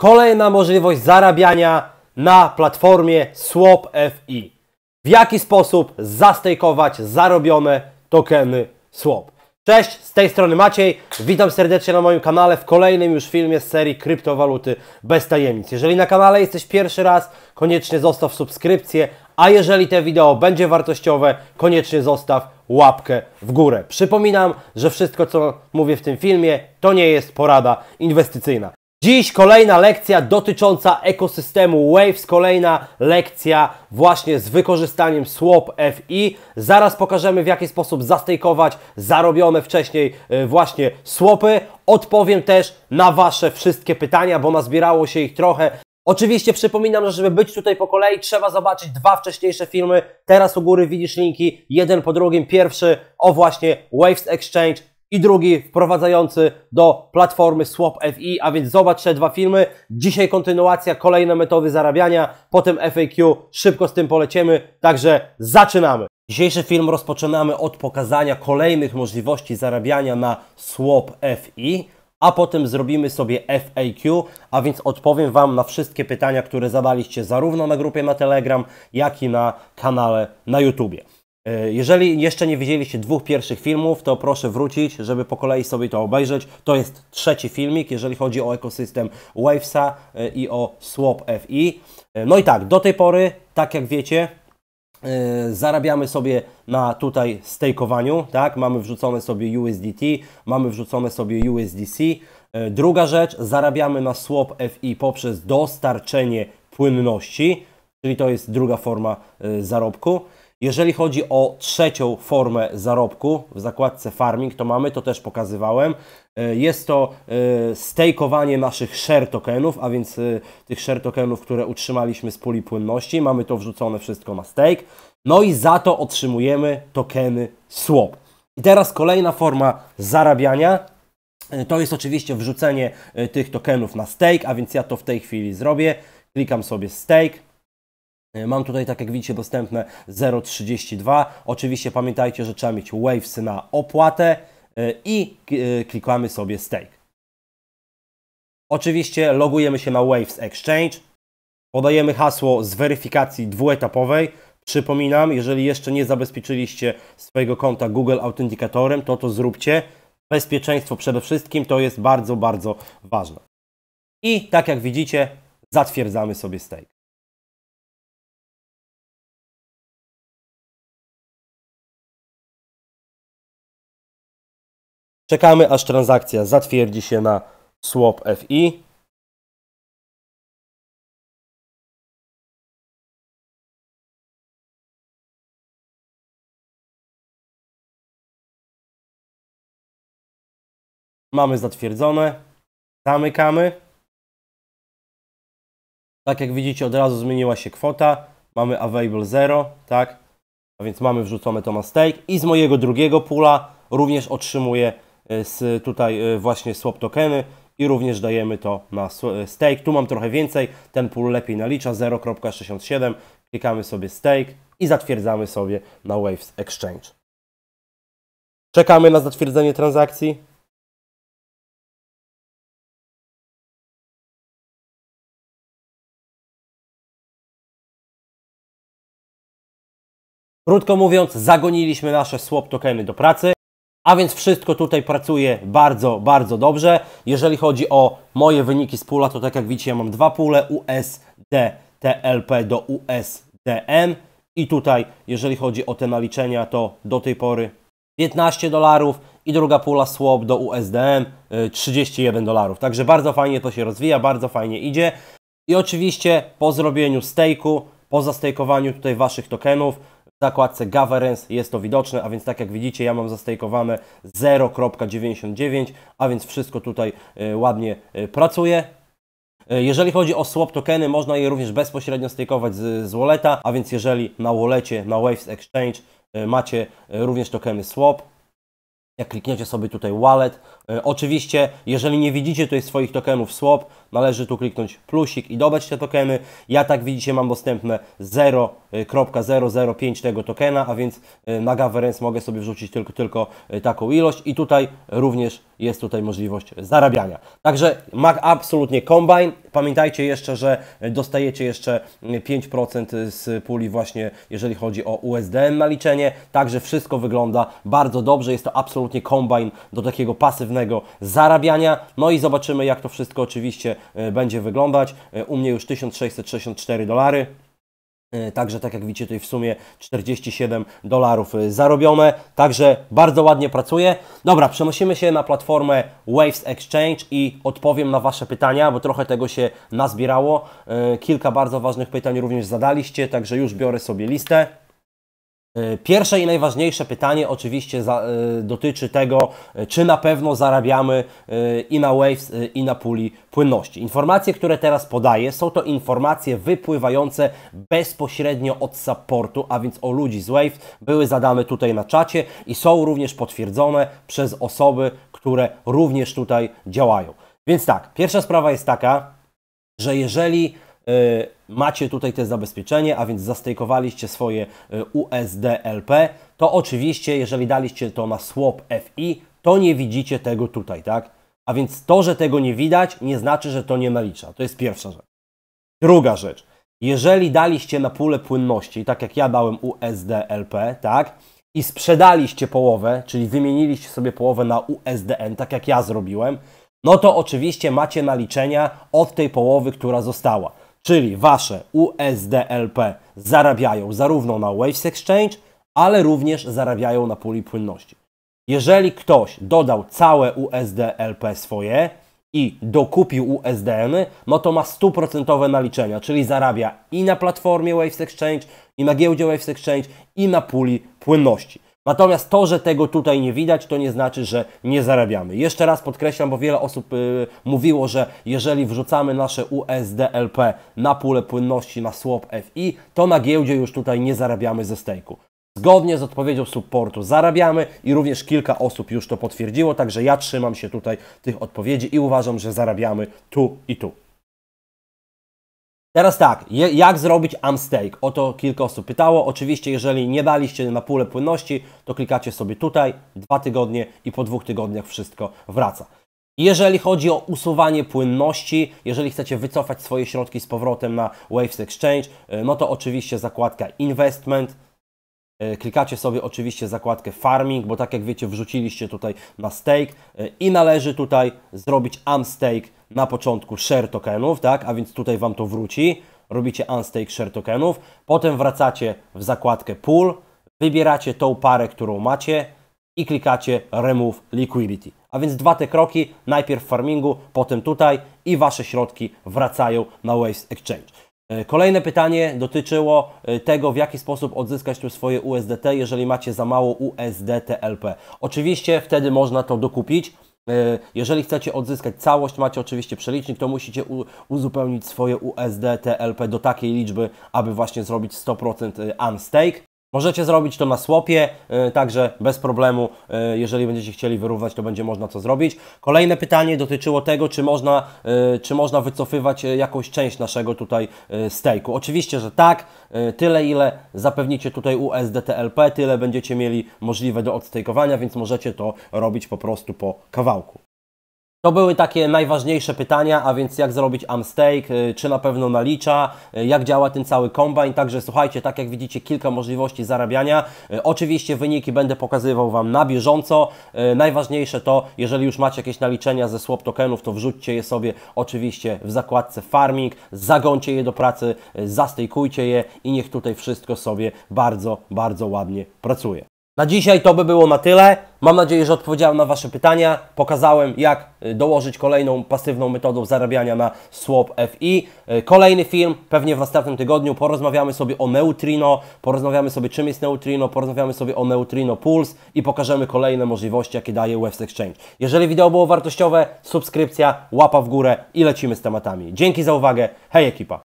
Kolejna możliwość zarabiania na platformie Swop.fi. W jaki sposób zastejkować zarobione tokeny Swop. Cześć, z tej strony Maciej. Witam serdecznie na moim kanale w kolejnym już filmie z serii Kryptowaluty bez tajemnic. Jeżeli na kanale jesteś pierwszy raz, koniecznie zostaw subskrypcję, a jeżeli te wideo będzie wartościowe, koniecznie zostaw łapkę w górę. Przypominam, że wszystko co mówię w tym filmie to nie jest porada inwestycyjna. Dziś kolejna lekcja dotycząca ekosystemu Waves, kolejna lekcja właśnie z wykorzystaniem Swop.fi. Zaraz pokażemy w jaki sposób zastejkować zarobione wcześniej właśnie swopy. Odpowiem też na Wasze wszystkie pytania, bo nazbierało się ich trochę. Oczywiście przypominam, że żeby być tutaj po kolei trzeba zobaczyć dwa wcześniejsze filmy. Teraz u góry widzisz linki, jeden po drugim. Pierwszy o właśnie Waves Exchange. I drugi wprowadzający do platformy Swop.fi, a więc zobacz te dwa filmy. Dzisiaj kontynuacja, kolejne metody zarabiania, potem FAQ, szybko z tym poleciemy, także zaczynamy. Dzisiejszy film rozpoczynamy od pokazania kolejnych możliwości zarabiania na Swop.fi, a potem zrobimy sobie FAQ, a więc odpowiem Wam na wszystkie pytania, które zadaliście zarówno na grupie na Telegram, jak i na kanale na YouTubie. Jeżeli jeszcze nie widzieliście dwóch pierwszych filmów, to proszę wrócić, żeby po kolei sobie to obejrzeć. To jest trzeci filmik, jeżeli chodzi o ekosystem Wavesa i o Swop.fi. No i tak, do tej pory, tak jak wiecie, zarabiamy sobie na tutaj stake'owaniu, tak? Mamy wrzucone sobie USDT, mamy wrzucone sobie USDC. Druga rzecz, zarabiamy na Swop.fi poprzez dostarczenie płynności, czyli to jest druga forma zarobku. Jeżeli chodzi o trzecią formę zarobku w zakładce Farming, to mamy, to też pokazywałem. Jest to stake'owanie naszych share tokenów, a więc tych share tokenów, które utrzymaliśmy z puli płynności. Mamy to wrzucone wszystko na stake. No i za to otrzymujemy tokeny Swop. I teraz kolejna forma zarabiania. To jest oczywiście wrzucenie tych tokenów na stake, a więc ja to w tej chwili zrobię. Klikam sobie stake. Mam tutaj, tak jak widzicie, dostępne 0,32. Oczywiście pamiętajcie, że trzeba mieć Waves na opłatę i klikamy sobie Stake. Oczywiście logujemy się na Waves Exchange. Podajemy hasło z weryfikacji dwuetapowej. Przypominam, jeżeli jeszcze nie zabezpieczyliście swojego konta Google Authenticatorem, to zróbcie. Bezpieczeństwo przede wszystkim, to jest bardzo, bardzo ważne. I tak jak widzicie, zatwierdzamy sobie Stake. Czekamy, aż transakcja zatwierdzi się na Swop.fi. Mamy zatwierdzone. Zamykamy. Tak jak widzicie, od razu zmieniła się kwota. Mamy available 0, tak? A więc mamy wrzucone to na stake. I z mojego drugiego pula również otrzymuję z tutaj właśnie swap tokeny i również dajemy to na stake. Tu mam trochę więcej, ten pool lepiej nalicza, 0,67. Klikamy sobie stake i zatwierdzamy sobie na Waves Exchange. Czekamy na zatwierdzenie transakcji. Krótko mówiąc, zagoniliśmy nasze swap tokeny do pracy. A więc wszystko tutaj pracuje bardzo, bardzo dobrze. Jeżeli chodzi o moje wyniki z pula, to tak jak widzicie, ja mam dwa pule, USDTLP do USDN. I tutaj, jeżeli chodzi o te naliczenia, to do tej pory $15 i druga pula swap do USDN $31. Także bardzo fajnie to się rozwija, bardzo fajnie idzie. I oczywiście po zrobieniu stake'u, po zastejkowaniu tutaj Waszych tokenów, w zakładce Governance jest to widoczne, a więc tak jak widzicie, ja mam zastejkowane 0,99, a więc wszystko tutaj ładnie pracuje. Jeżeli chodzi o swap tokeny, można je również bezpośrednio stejkować z walleta, a więc jeżeli na wallecie, na Waves Exchange macie również tokeny swap, jak klikniecie sobie tutaj wallet, oczywiście jeżeli nie widzicie tutaj swoich tokenów swap, należy tu kliknąć plusik i dobrać te tokeny. Ja, tak widzicie, mam dostępne 0.005 tego tokena, a więc na Gaverens mogę sobie wrzucić tylko taką ilość i tutaj również jest tutaj możliwość zarabiania. Także absolutnie kombajn. Pamiętajcie jeszcze, że dostajecie jeszcze 5% z puli właśnie, jeżeli chodzi o USDM na liczenie. Także wszystko wygląda bardzo dobrze. Jest to absolutnie kombajn do takiego pasywnego zarabiania. No i zobaczymy, jak to wszystko oczywiście będzie wyglądać. U mnie już 1664 dolary. Także tak jak widzicie, tutaj w sumie 47 dolarów zarobione. Także bardzo ładnie pracuje. Dobra, przenosimy się na platformę Waves Exchange i odpowiem na Wasze pytania, bo trochę tego się nazbierało. Kilka bardzo ważnych pytań również zadaliście, także już biorę sobie listę. Pierwsze i najważniejsze pytanie oczywiście dotyczy tego, czy na pewno zarabiamy i na Waves, i na puli płynności. Informacje, które teraz podaję, są to informacje wypływające bezpośrednio od supportu, a więc o ludzi z Waves, były zadane tutaj na czacie i są również potwierdzone przez osoby, które również tutaj działają. Więc tak, pierwsza sprawa jest taka, że jeżeli macie tutaj te zabezpieczenie, a więc zastejkowaliście swoje USDLP, to oczywiście, jeżeli daliście to na Swop.fi, to nie widzicie tego tutaj, tak? A więc to, że tego nie widać, nie znaczy, że to nie nalicza. To jest pierwsza rzecz. Druga rzecz. Jeżeli daliście na pulę płynności, tak jak ja dałem USDLP, tak? I sprzedaliście połowę, czyli wymieniliście sobie połowę na USDN, tak jak ja zrobiłem, no to oczywiście macie naliczenia od tej połowy, która została. Czyli Wasze USDLP zarabiają zarówno na Waves Exchange, ale również zarabiają na puli płynności. Jeżeli ktoś dodał całe USDLP swoje i dokupił USDN-y, no to ma 100% naliczenia, czyli zarabia i na platformie Waves Exchange, i na giełdzie Waves Exchange, i na puli płynności. Natomiast to, że tego tutaj nie widać, to nie znaczy, że nie zarabiamy. Jeszcze raz podkreślam, bo wiele osób mówiło, że jeżeli wrzucamy nasze USDLP na pulę płynności na Swop.fi, to na giełdzie już tutaj nie zarabiamy ze stejku. Zgodnie z odpowiedzią supportu zarabiamy i również kilka osób już to potwierdziło, także ja trzymam się tutaj tych odpowiedzi i uważam, że zarabiamy tu i tu. Teraz tak, jak zrobić Amstake? O to kilka osób pytało. Oczywiście, jeżeli nie daliście na pulę płynności, to klikacie sobie tutaj 2 tygodnie i po 2 tygodniach wszystko wraca. Jeżeli chodzi o usuwanie płynności, jeżeli chcecie wycofać swoje środki z powrotem na Waves Exchange, no to oczywiście zakładka Investment. Klikacie sobie oczywiście zakładkę Farming, bo tak jak wiecie, wrzuciliście tutaj na stake i należy tutaj zrobić Unstake na początku Share Tokenów, tak? A więc tutaj Wam to wróci. Robicie Unstake Share Tokenów, potem wracacie w zakładkę Pool, wybieracie tą parę, którą macie i klikacie Remove Liquidity. A więc 2 te kroki, najpierw w Farmingu, potem tutaj i Wasze środki wracają na Waves Exchange. Kolejne pytanie dotyczyło tego, w jaki sposób odzyskać tu swoje USDT, jeżeli macie za mało USDTLP. Oczywiście wtedy można to dokupić. Jeżeli chcecie odzyskać całość, macie oczywiście przelicznik, to musicie uzupełnić swoje USDTLP do takiej liczby, aby właśnie zrobić 100% unstake. Możecie zrobić to na Swopie, także bez problemu, jeżeli będziecie chcieli wyrównać, to będzie można to zrobić. Kolejne pytanie dotyczyło tego, czy można wycofywać jakąś część naszego tutaj stejku. Oczywiście, że tak, tyle ile zapewnicie tutaj USDTLP, tyle będziecie mieli możliwe do odstejkowania, więc możecie to robić po prostu po kawałku. To były takie najważniejsze pytania, a więc jak zrobić Amstake, czy na pewno nalicza, jak działa ten cały kombajn. Także słuchajcie, tak jak widzicie, kilka możliwości zarabiania. Oczywiście wyniki będę pokazywał Wam na bieżąco. Najważniejsze to, jeżeli już macie jakieś naliczenia ze Swap Tokenów, to wrzućcie je sobie oczywiście w zakładce Farming, zagońcie je do pracy, zastejkujcie je i niech tutaj wszystko sobie bardzo, bardzo ładnie pracuje. Na dzisiaj to by było na tyle. Mam nadzieję, że odpowiedziałem na Wasze pytania. Pokazałem, jak dołożyć kolejną pasywną metodą zarabiania na Swop.fi. Kolejny film pewnie w następnym tygodniu. Porozmawiamy sobie o Neutrino, porozmawiamy sobie, czym jest Neutrino, porozmawiamy sobie o Neutrino Pulse i pokażemy kolejne możliwości, jakie daje Waves Exchange. Jeżeli wideo było wartościowe, subskrypcja, łapa w górę i lecimy z tematami. Dzięki za uwagę. Hej ekipa!